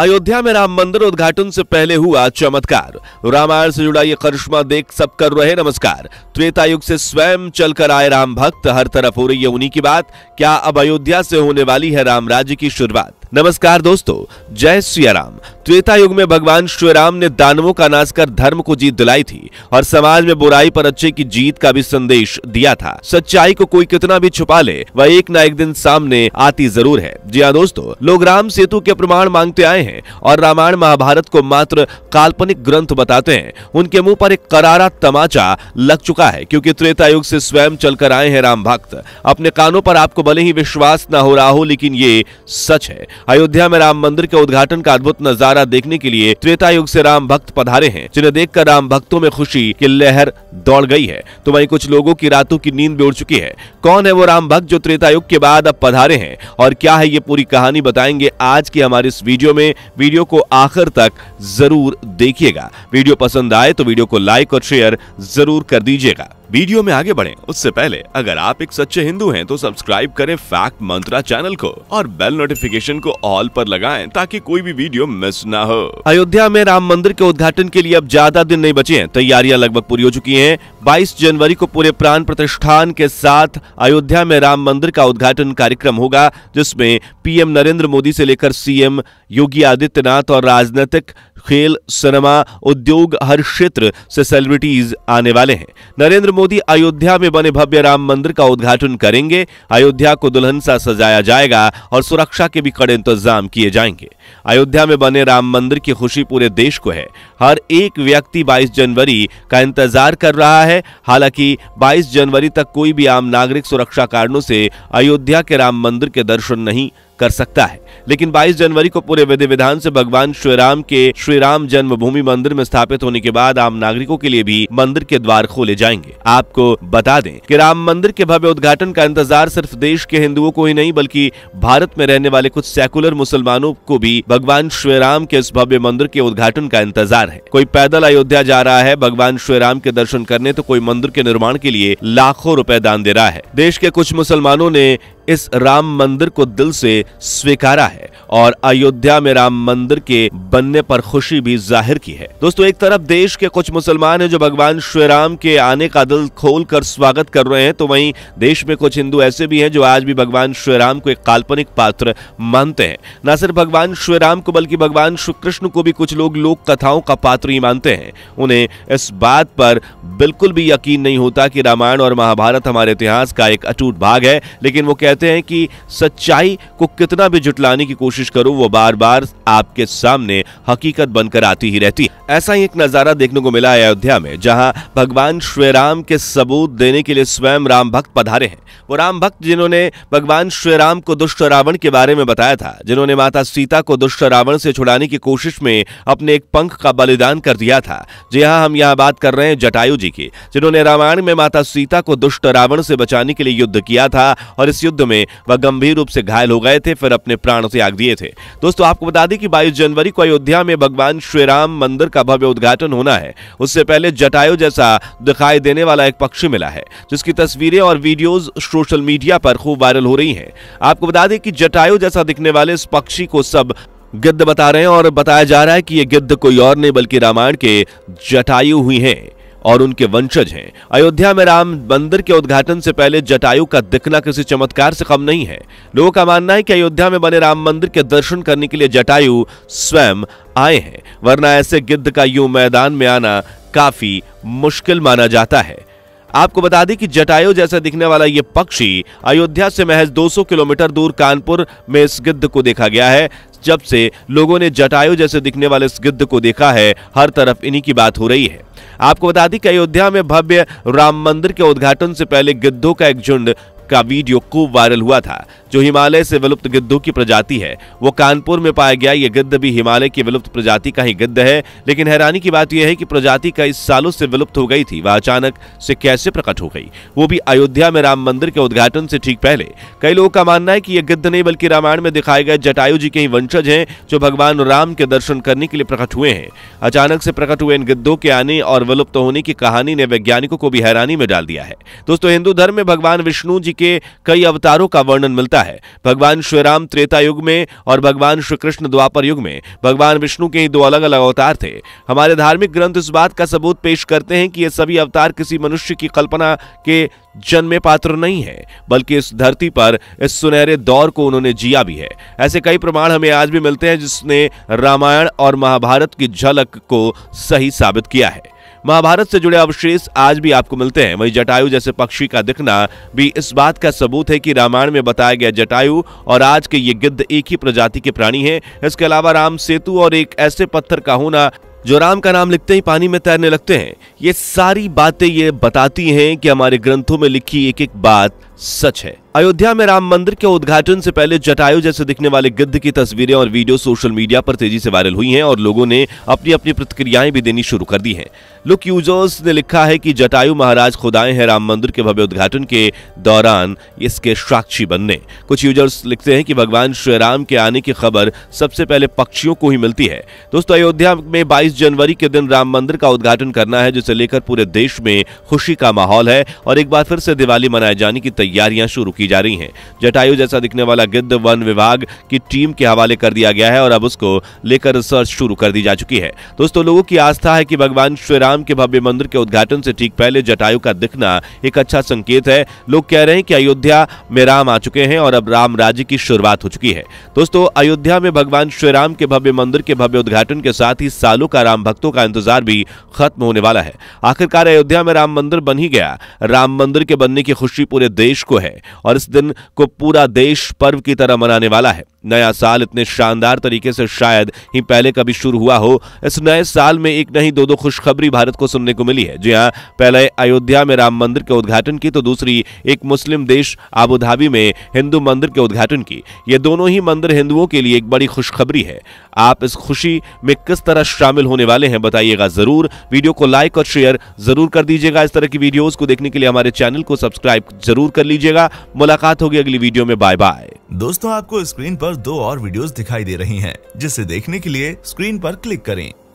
अयोध्या में राम मंदिर उद्घाटन से पहले हुआ चमत्कार। रामायण से जुड़ा ये करिश्मा देख सब कर रहे नमस्कार। त्रेता युग से स्वयं चलकर आए राम भक्त, हर तरफ हो रही है उन्हीं की बात। क्या अब अयोध्या से होने वाली है राम राज्य की शुरुआत? नमस्कार दोस्तों, जय श्री राम। त्रेता युग में भगवान श्री राम ने दानवों का नाश कर धर्म को जीत दिलाई थी और समाज में बुराई पर अच्छे की जीत का भी संदेश दिया था। सच्चाई को कोई कितना भी छुपा ले, वह एक ना एक दिन सामने आती जरूर है। जी हाँ दोस्तों, लोग राम सेतु के प्रमाण मांगते आए हैं और रामायण महाभारत को मात्र काल्पनिक ग्रंथ बताते हैं। उनके मुंह पर एक करारा तमाचा लग चुका है, क्योंकि त्रेता युग से स्वयं चलकर आए हैं राम भक्त। अपने कानों पर आपको भले ही विश्वास न हो रहा हो, लेकिन ये सच है। अयोध्या में राम मंदिर के उद्घाटन का अद्भुत नजारा देखने के लिए त्रेता युग से राम भक्त पधारे हैं, जिन्हें देखकर राम भक्तों में खुशी की लहर दौड़ गई है, तो वहीं कुछ लोगों की रातों की नींद भी उड़ चुकी है। कौन है वो राम भक्त जो त्रेता युग के बाद अब पधारे हैं और क्या है ये पूरी कहानी बताएंगे आज की हमारे इस वीडियो में। वीडियो को आखिर तक जरूर देखिएगा। वीडियो पसंद आए तो वीडियो को लाइक और शेयर जरूर कर दीजिएगा। वीडियो में आगे बढ़ें उससे पहले अगर आप एक सच्चे हिंदू हैं तो सब्सक्राइब करें फैक्ट मंत्रा चैनल को और बेल नोटिफिकेशन को ऑल पर लगाएं ताकि कोई भी वीडियो मिस ना हो। अयोध्या में राम मंदिर के उद्घाटन के लिए अब ज्यादा दिन नहीं बचे हैं, तैयारियां लगभग पूरी हो चुकी हैं। 22 जनवरी को पूरे प्राण प्रतिष्ठान के साथ अयोध्या में राम मंदिर का उद्घाटन कार्यक्रम होगा, जिसमें पीएम नरेंद्र मोदी से लेकर सीएम योगी आदित्यनाथ और राजनीतिक, खेल, सिनेमा, उद्योग, हर क्षेत्र से सेलिब्रिटीज आने वाले हैं। नरेंद्र मोदी अयोध्या में बने भव्य राम मंदिर का उद्घाटन करेंगे। अयोध्या को दुल्हन सा सजाया जाएगा और सुरक्षा के भी कड़े इंतजाम किए जाएंगे। अयोध्या में बने राम मंदिर की खुशी पूरे देश को है। हर एक व्यक्ति 22 जनवरी का इंतजार कर रहा है। हालांकि 22 जनवरी तक कोई भी आम नागरिक सुरक्षा कारणों से अयोध्या के राम मंदिर के दर्शन नहीं कर सकता है, लेकिन 22 जनवरी को पूरे विधि विधान से भगवान श्री राम जन्मभूमि मंदिर में स्थापित होने के बाद आम नागरिकों के लिए भी मंदिर के द्वार खोले जाएंगे। आपको बता दें कि राम मंदिर के भव्य उद्घाटन का इंतजार सिर्फ देश के हिंदुओं को ही नहीं, बल्कि भारत में रहने वाले कुछ सेकुलर मुसलमानों को भी भगवान श्री राम के इस भव्य मंदिर के उद्घाटन का इंतजार है। कोई पैदल अयोध्या जा रहा है भगवान श्री राम के दर्शन करने, तो कोई मंदिर के निर्माण के लिए लाखों रुपए दान दे रहा है। देश के कुछ मुसलमानों ने इस राम मंदिर को दिल से स्वीकारा है और अयोध्या में राम मंदिर के बनने पर खुशी भी जाहिर की है। दोस्तों, एक तरफ देश के कुछ मुसलमान हैं जो भगवान श्री राम के आने का दिल खोलकर स्वागत कर रहे हैं, तो वहीं देश में कुछ हिंदू ऐसे भी हैं जो आज भी भगवान श्री राम को एक काल्पनिक पात्र मानते हैं। न सिर्फ भगवान श्री राम को बल्कि भगवान श्री कृष्ण को भी कुछ लोग लोक कथाओं का पात्र ही मानते हैं। उन्हें इस बात पर बिल्कुल भी यकीन नहीं होता कि रामायण और महाभारत हमारे इतिहास का एक अटूट भाग है, लेकिन वो हैं कि सच्चाई को कितना भी जुटलाने की कोशिश करो, वो बार बार आपके सामने हकीकत बनकर आती ही रहती है। ऐसा ही एक नजारा देखने को मिला है अयोध्या में, जहां भगवान श्री राम के सबूत देने के लिए स्वयं राम भक्त पधारे हैं। वो राम भक्त जिन्होंने भगवान श्री राम को दुष्ट रावण के बारे में बताया था, जिन्होंने माता सीता को दुष्ट रावण से छुड़ाने की कोशिश में अपने एक पंख का बलिदान कर दिया था। जी हाँ, हम यहाँ बात कर रहे हैं जटायु जी की, जिन्होंने रामायण में माता सीता को दुष्ट रावण से बचाने के लिए युद्ध किया था और इस युद्ध में वह गंभीर रूप से घायल हो गए थे, फिर अपने प्राण त्याग दिए थे। दोस्तों, आपको बता दें कि 22 जनवरी को अयोध्या में भगवान श्री राम मंदिर का भव्य उद्घाटन होना है। उससे पहले जटायु जैसा दिखाई देने वाला एक पक्षी मिला है, जिसकी तस्वीरें और वीडियोस सोशल मीडिया पर खूब वायरल हो रही हैं। आपको बता दें कि जटायु जैसा दिखने वाले इस पक्षी को सब गिद्ध बता रहे हैं और बताया जा रहा है कि ये गिद्ध कोई और नहीं बल्कि रामायण के जटायु हुई है और उनके वंशज हैं। अयोध्या में राम मंदिर के उद्घाटन से पहले जटायु का दिखना किसी चमत्कार से कम नहीं है। लोगों का मानना है कि अयोध्या में बने राम मंदिर के दर्शन करने के लिए जटायु स्वयं आए हैं, वरना ऐसे गिद्ध का यूं मैदान में आना काफी मुश्किल माना जाता है। आपको बता दें कि जटायु जैसा दिखने वाला ये पक्षी अयोध्या से महज 200 किलोमीटर दूर कानपुर में इस गिद्ध को देखा गया है। जब से लोगों ने जटायु जैसे दिखने वाले इस गिद्ध को देखा है, हर तरफ इन्हीं की बात हो रही है। आपको बता दें कि अयोध्या में भव्य राम मंदिर के उद्घाटन से पहले गिद्धों का एक झुंड का वीडियो खूब वायरल हुआ था, जो हिमालय से विलुप्त गिद्धों की प्रजाति है। वो कानपुर में पाया गया ये गिद्ध भी हिमालय की विलुप्त प्रजाति का ही गिद्ध है, लेकिन हैरानी की बात यह है कि प्रजाति कई सालों से विलुप्त हो गई थी, वह अचानक से कैसे प्रकट हो गई, वो भी अयोध्या में राम मंदिर के उद्घाटन से ठीक पहले। कई लोगों का मानना है कि यह गिद्ध नहीं बल्कि रामायण में दिखाए गए जटायु जी के ही वंशज हैं, जो भगवान राम के दर्शन करने के लिए प्रकट हुए हैं। अचानक से प्रकट हुए इन गिद्धों के आने और विलुप्त होने की कहानी ने वैज्ञानिकों को भी हैरानी में डाल दिया है। दोस्तों, हिंदू धर्म में भगवान विष्णु जी के कई अवतारों का वर्णन मिलता सकता है। भगवान श्री राम त्रेता युग में और भगवान श्री कृष्ण द्वापर युग में भगवान विष्णु के ही दो अलग अलग अवतार थे। हमारे धार्मिक ग्रंथ इस बात का सबूत पेश करते हैं कि ये सभी अवतार किसी मनुष्य की कल्पना के जन्मे पात्र नहीं है, बल्कि इस धरती पर इस सुनहरे दौर को उन्होंने जिया भी है। ऐसे कई प्रमाण हमें आज भी मिलते हैं जिसने रामायण और महाभारत की झलक को सही साबित किया है। महाभारत से जुड़े अवशेष आज भी आपको मिलते हैं। वहीं जटायु जैसे पक्षी का दिखना भी इस बात का सबूत है कि रामायण में बताया गया जटायु और आज के ये गिद्ध एक ही प्रजाति के प्राणी हैं। इसके अलावा राम सेतु और एक ऐसे पत्थर का होना जो राम का नाम लिखते ही पानी में तैरने लगते हैं। ये सारी बातें ये बताती हैं कि हमारे ग्रंथों में लिखी एक एक बात सच है। अयोध्या में राम मंदिर के उद्घाटन से पहले जटायु जैसे दिखने वाले गिद्ध की तस्वीरें और वीडियो सोशल मीडिया पर तेजी से वायरल हुई हैं और लोगों ने अपनी अपनी प्रतिक्रियाएं भी देनी शुरू कर दी हैं। लुक यूजर्स ने लिखा है कि जटायु महाराज खुद आए हैं राम मंदिर के भव्य उद्घाटन के दौरान इसके साक्षी बनने। कुछ यूजर्स लिखते हैं कि भगवान श्री राम के आने की खबर सबसे पहले पक्षियों को ही मिलती है। दोस्तों, अयोध्या में 22 जनवरी के दिन राम मंदिर का उद्घाटन करना है, जिसे लेकर पूरे देश में खुशी का माहौल है और एक बार फिर से दिवाली मनाए जाने की तैयारियां शुरू की जा रही हैं। जटायु जैसा दिखने वाला गिद्ध वन विभाग की टीम के हवाले कर दिया गया है और अब उसको लेकर रिसर्च शुरू कर दी जा चुकी है। दोस्तों, लोगों की आस्था है कि भगवान श्री राम के भव्य मंदिर के उद्घाटन से ठीक पहले जटायु का दिखना एक अच्छा संकेत है। लोग कह रहे हैं कि अयोध्या में राम आ चुके हैं और अब राम राज्य की शुरुआत हो चुकी है। दोस्तों, अयोध्या में भगवान श्री राम के भव्य मंदिर के भव्य उद्घाटन के साथ ही सालों का राम भक्तों का इंतजार भी खत्म होने वाला है। आखिरकार अयोध्या में राम मंदिर बन ही गया। राम मंदिर के बनने की खुशी पूरे देश को है और इस दिन को पूरा देश पर्व की तरह मनाने वाला है। नया साल इतने शानदार तरीके से शायद ही पहले कभी शुरू हुआ हो। इस नए साल में एक नहीं दो खुशखबरी भारत को सुनने को मिली है। जी हां, पहले अयोध्या में राम मंदिर के उद्घाटन की तो दूसरी एक मुस्लिम देश अबू धाबी में हिंदू मंदिर के उद्घाटन की। ये दोनों ही मंदिर हिंदुओं के लिए एक बड़ी खुशखबरी है। आप इस खुशी में किस तरह शामिल होने वाले हैं बताइएगा जरूर। वीडियो को लाइक और शेयर जरूर कर दीजिएगा। इस तरह की वीडियोस को देखने के लिए हमारे चैनल को सब्सक्राइब जरूर कर लीजिएगा। मुलाकात होगी अगली वीडियो में। Bye bye. दोस्तों, आपको स्क्रीन पर दो और वीडियोस दिखाई दे रही हैं, जिसे देखने के लिए स्क्रीन पर क्लिक करें।